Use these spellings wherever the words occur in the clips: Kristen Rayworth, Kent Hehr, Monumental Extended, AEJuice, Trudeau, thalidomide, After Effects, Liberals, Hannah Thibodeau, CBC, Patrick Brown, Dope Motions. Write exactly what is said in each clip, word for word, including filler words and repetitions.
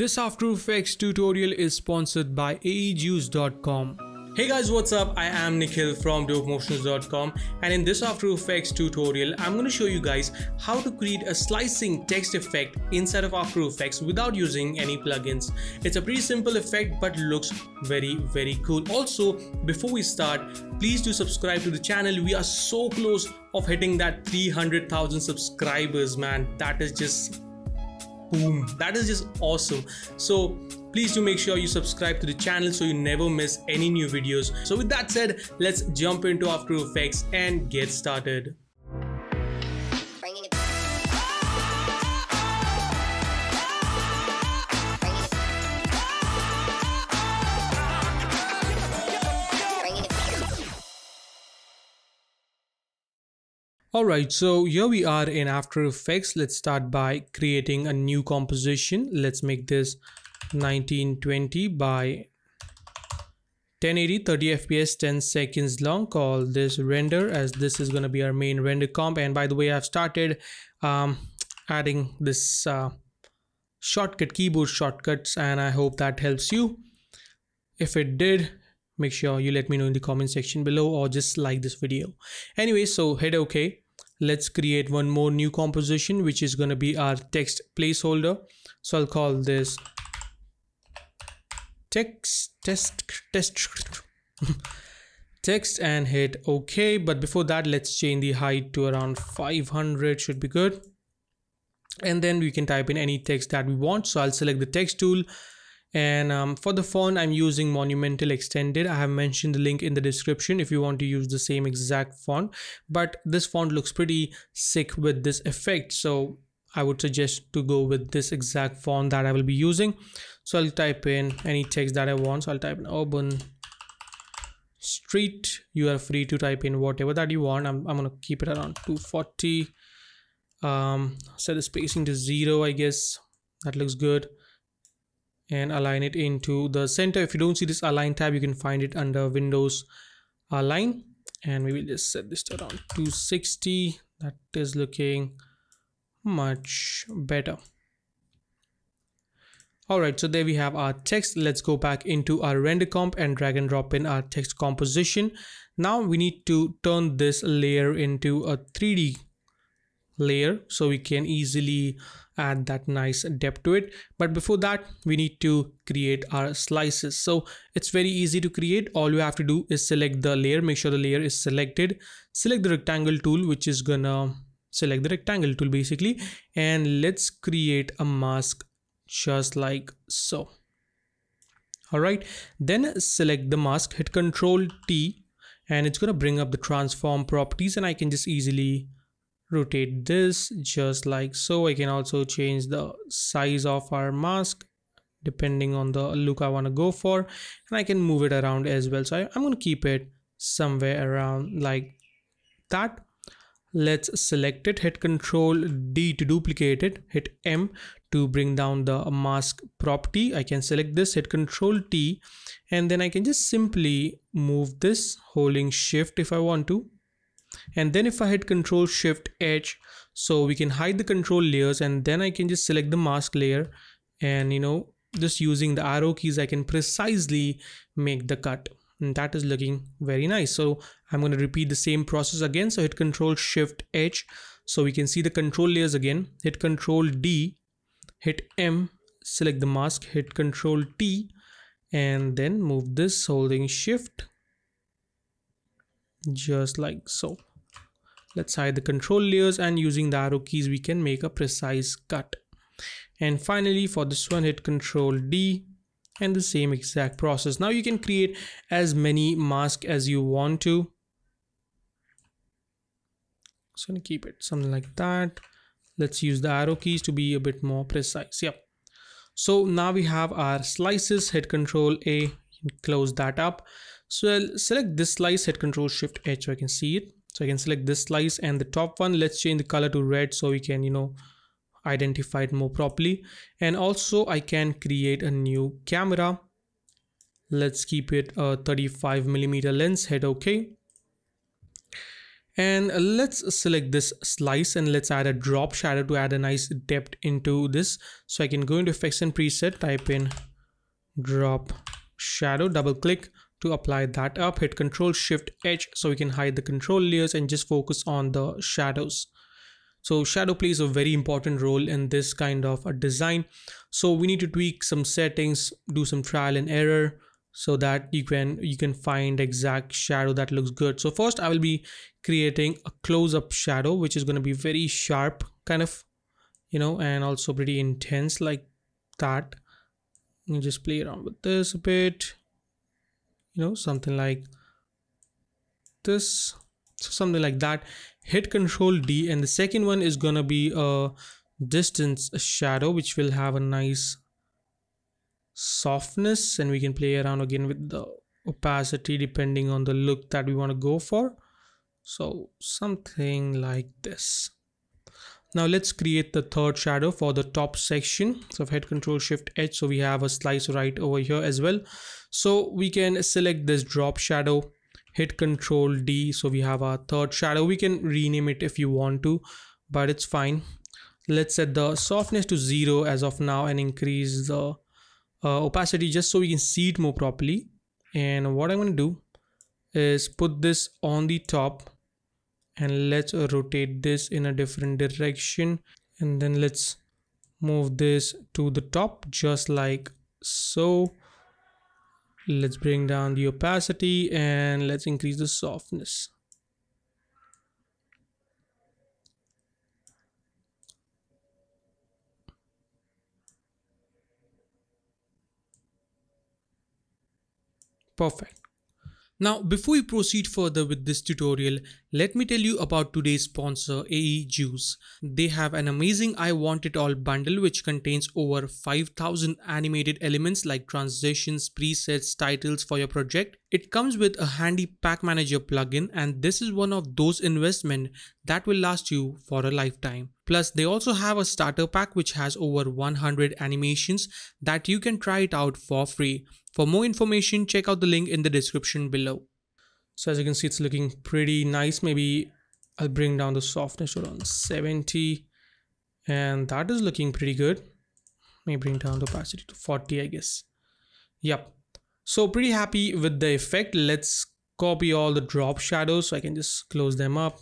This After Effects tutorial is sponsored by A E juice dot com. Hey guys, what's up? I am Nikhil from dope motions dot com, and in this After Effects tutorial I'm going to show you guys how to create a slicing text effect inside of After Effects without using any plugins. It's a pretty simple effect but looks very very cool. Also, before we start, please do subscribe to the channel. We are so close of hitting that three hundred thousand subscribers, man. That is just boom, that is just awesome. So please do make sure you subscribe to the channel so you never miss any new videos. So with that said, let's jump into After Effects and get started. Alright, so here we are in After Effects. Let's start by creating a new composition. Let's make this nineteen twenty by ten eighty, thirty F P S, ten seconds long. Call this render, as this is going to be our main render comp. And by the way, I've started um, adding this uh, shortcut, keyboard shortcuts, and I hope that helps you. If it did, make sure you let me know in the comment section below, or just like this video. Anyway, so hit OK. Let's create one more new composition, which is going to be our text placeholder. So I'll call this text test test text and hit OK. But before that, let's change the height to around five hundred, should be good. And then we can type in any text that we want. So I'll select the text tool, and um, for the font I'm using Monumental Extended. I have mentioned the link in the description if you want to use the same exact font, but this font looks pretty sick with this effect, so I would suggest to go with this exact font that I will be using. So I'll type in any text that I want. So I'll type in urban street. You are free to type in whatever that you want. I'm, I'm gonna keep it around two forty. Um, set the spacing to zero, I guess. That looks good. And align it into the center. If you don't see this align tab, you can find it under Windows align. And we will just set this to around two sixty. That is looking much better. All right, so there we have our text. Let's go back into our render comp and drag and drop in our text composition. Now we need to turn this layer into a three D layer so we can easily add that nice depth to it. But before that, we need to create our slices. So it's very easy to create. All you have to do is select the layer, make sure the layer is selected, select the rectangle tool, which is gonna select the rectangle tool basically, and let's create a mask just like so. All right, then select the mask, hit control T, and it's going to bring up the transform properties, and I can just easily rotate this just like so. I can also change the size of our mask depending on the look I want to go for, and I can move it around as well. So I, I'm going to keep it somewhere around like that. Let's select it, hit control D to duplicate it, hit M to bring down the mask property. I can select this, hit control T, and then I can just simply move this holding shift if I want to. And then if I hit control shift H, so we can hide the control layers, and then I can just select the mask layer, and you know, just using the arrow keys, I can precisely make the cut. And that is looking very nice. So I'm going to repeat the same process again. So hit control shift H so we can see the control layers again. Hit control D, hit M, select the mask, hit control T, and then move this holding shift just like so. Let's hide the control layers, and using the arrow keys we can make a precise cut. And finally for this one, hit control D, and the same exact process. Now you can create as many masks as you want to. So I'm gonna keep it something like that. Let's use the arrow keys to be a bit more precise. Yep. So now we have our slices. Hit control A, close that up. So I'll select this slice, hit control shift H so I can see it. So I can select this slice and the top one. Let's change the color to red so we can, you know, identify it more properly. And also I can create a new camera. Let's keep it a thirty-five millimeter lens, hit OK. And let's select this slice and let's add a drop shadow to add a nice depth into this. So I can go into effects and preset, type in drop shadow, double click to apply that up, hit Control Shift H so we can hide the control layers and just focus on the shadows. So shadow plays a very important role in this kind of a design. So we need to tweak some settings, do some trial and error so that you can you can find exact shadow that looks good. So first I will be creating a close-up shadow, which is going to be very sharp kind of, you know, and also pretty intense like that. You just play around with this a bit, you know, something like this. So something like that, hit Control D, and the second one is gonna be a distance shadow, which will have a nice softness, and we can play around again with the opacity depending on the look that we want to go for. So something like this. Now let's create the third shadow for the top section. So I've hit Control Shift H, so we have a slice right over here as well. So we can select this drop shadow, hit Control D, so we have our third shadow. We can rename it if you want to, but it's fine. Let's set the softness to zero as of now and increase the uh, opacity just so we can see it more properly. And what I'm going to do is put this on the top, and let's rotate this in a different direction, and then let's move this to the top just like so. Let's bring down the opacity and let's increase the softness. Perfect. Now, before we proceed further with this tutorial, let me tell you about today's sponsor, AEJuice. They have an amazing I Want It All bundle which contains over five thousand animated elements like transitions, presets, titles for your project. It comes with a handy pack manager plugin, and this is one of those investments that will last you for a lifetime. Plus, they also have a starter pack which has over one hundred animations that you can try it out for free. For more information, check out the link in the description below. So as you can see, it's looking pretty nice. Maybe I'll bring down the softness around seventy, and that is looking pretty good. May bring down the opacity to forty, I guess. Yep. So pretty happy with the effect. Let's copy all the drop shadows so I can just close them up.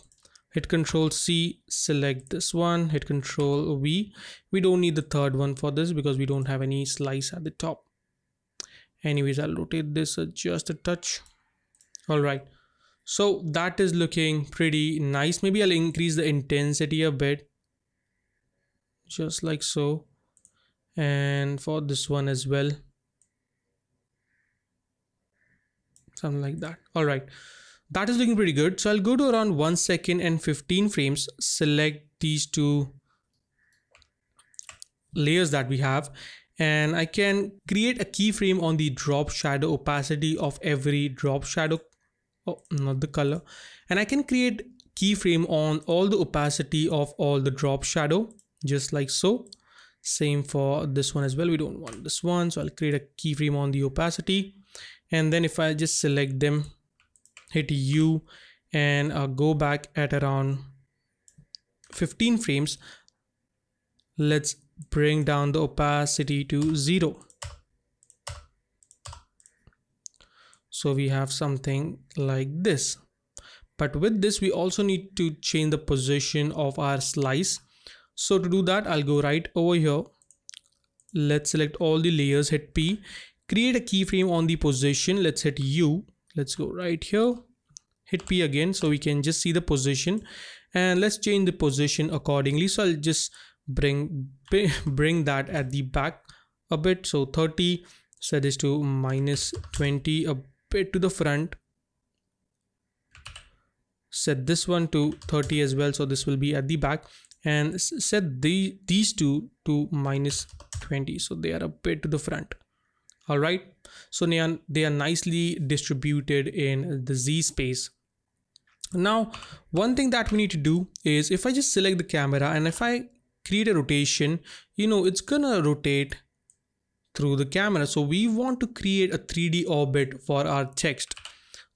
Hit Control C, select this one, hit Control V. We don't need the third one for this because we don't have any slice at the top. Anyways, I'll rotate this just a touch. All right, so that is looking pretty nice. Maybe I'll increase the intensity a bit, just like so, and for this one as well, something like that. All right, that is looking pretty good. So I'll go to around one second and fifteen frames, select these two layers that we have, and I can create a keyframe on the drop shadow opacity of every drop shadow. Oh, not the color. And I can create keyframe on all the opacity of all the drop shadow, just like so. Same for this one as well. We don't want this one. So I'll create a keyframe on the opacity. And then if I just select them, hit U, and I'll go back at around fifteen frames. Let's bring down the opacity to zero. So we have something like this. But with this, we also need to change the position of our slice. So to do that, I'll go right over here. Let's select all the layers, hit P, create a keyframe on the position. Let's hit U. Let's go right here, hit P again, so we can just see the position, and let's change the position accordingly. So I'll just bring bring that at the back a bit, so thirty, set this to minus twenty, a bit to the front, set this one to thirty as well, so this will be at the back, and set the these two to minus twenty, so they are a bit to the front. All right, so they are, they are nicely distributed in the Z space. Now one thing that we need to do is, if I just select the camera and if I create a rotation, you know, it's gonna rotate through the camera. So we want to create a three D orbit for our text.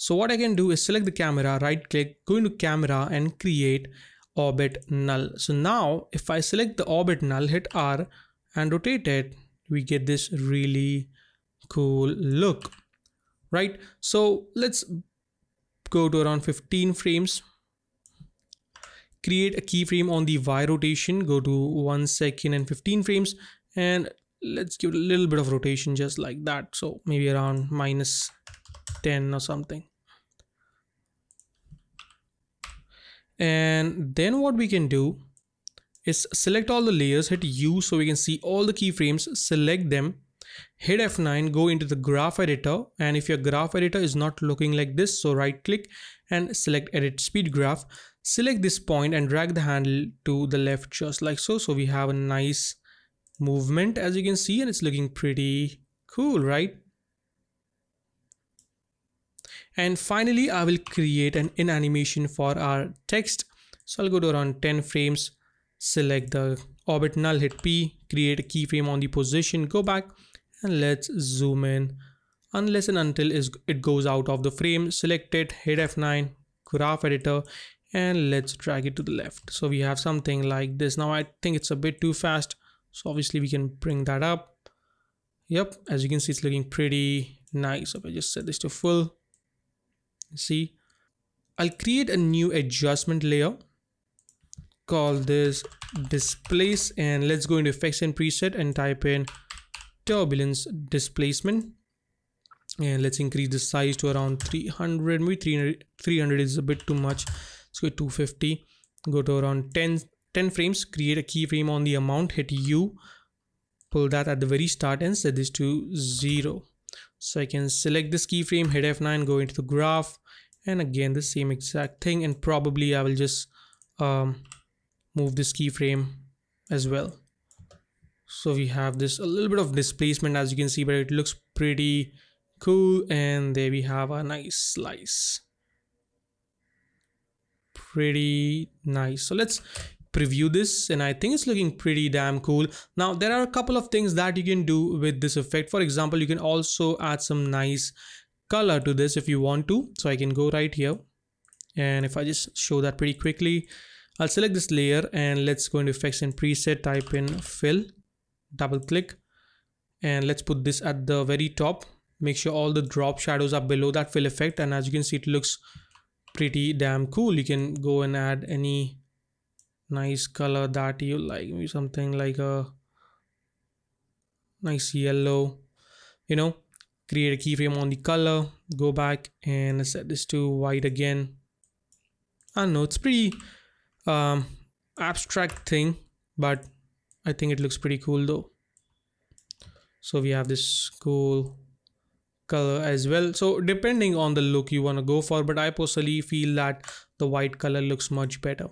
So what I can do is select the camera, right click, go into camera and create orbit null. So now if I select the orbit null, hit R and rotate it, we get this really cool look, right? So let's go to around fifteen frames. Create a keyframe on the Y rotation, go to one second and fifteen frames, and let's give it a little bit of rotation just like that. So maybe around minus ten or something. And then what we can do is select all the layers, hit U so we can see all the keyframes, select them, hit F nine, go into the graph editor. And if your graph editor is not looking like this, so right click and select edit speed graph, select this point and drag the handle to the left just like so. So we have a nice movement as you can see, and it's looking pretty cool, right? And finally, I will create an in animation for our text. So I'll go to around ten frames, select the orbit null, hit P, create a keyframe on the position, go back and let's zoom in unless and until it goes out of the frame. Select it, hit F nine, graph editor, and let's drag it to the left. So we have something like this. Now I think it's a bit too fast, so obviously we can bring that up. Yep, as you can see, it's looking pretty nice. If I just set this to full, see, I'll create a new adjustment layer, call this displace, and let's go into effects and preset and type in turbulence displacement, and let's increase the size to around three hundred. Maybe three hundred is a bit too much, let's go two fifty, go to around ten frames, create a keyframe on the amount, hit U, pull that at the very start and set this to zero. So I can select this keyframe, hit F nine, go into the graph, and again the same exact thing, and probably I will just um, move this keyframe as well. So we have this a little bit of displacement as you can see, but it looks pretty cool, and there we have a nice slice. Pretty nice. So let's preview this, and I think it's looking pretty damn cool. Now there are a couple of things that you can do with this effect. For example, you can also add some nice color to this if you want to. So I can go right here, and if I just show that pretty quickly, I'll select this layer and let's go into effects and preset, type in fill, double click, and let's put this at the very top. Make sure all the drop shadows are below that fill effect, and as you can see, it looks pretty damn cool. You can go and add any nice color that you like, maybe something like a nice yellow, you know. Create a keyframe on the color, go back and set this to white again. I don't know, it's pretty um, abstract thing, but I think it looks pretty cool though. So we have this cool color as well. So depending on the look you want to go for, but I personally feel that the white color looks much better.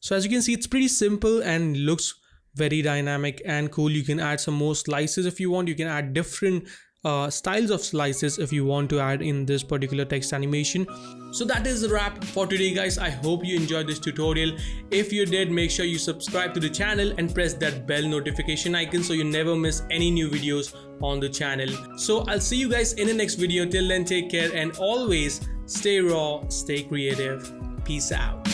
So as you can see, it's pretty simple and looks very dynamic and cool. You can add some more slices if you want. You can add different uh, styles of slices if you want to add in this particular text animation. So that is the wrap for today, guys. I hope you enjoyed this tutorial. If you did, make sure you subscribe to the channel and press that bell notification icon so you never miss any new videos on the channel. So I'll see you guys in the next video. Till then, take care and always stay raw, stay creative. Peace out.